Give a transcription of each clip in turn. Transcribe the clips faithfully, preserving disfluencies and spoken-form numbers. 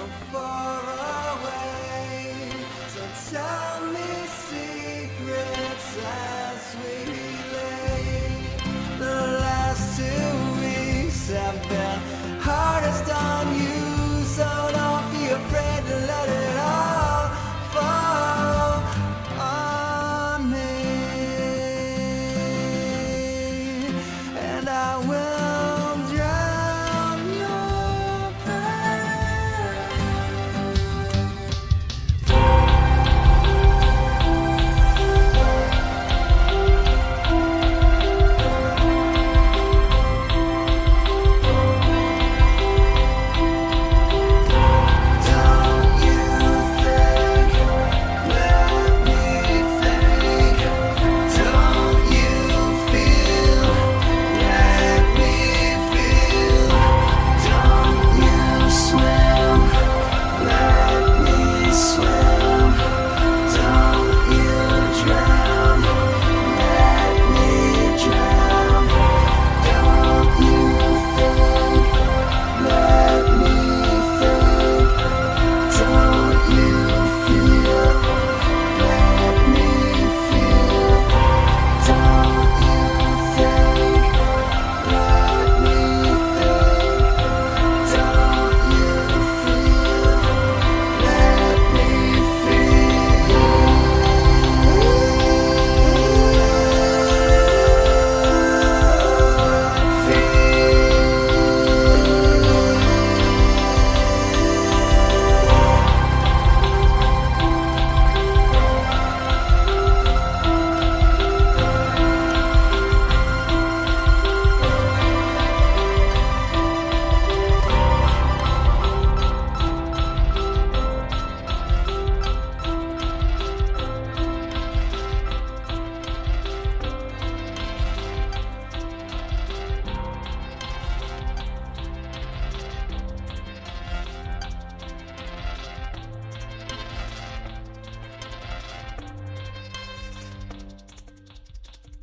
so far away. So tell me secrets as we lay. The last two weeks have been hardest on you, so don't be afraid to let it all fall on me. And I will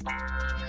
bye.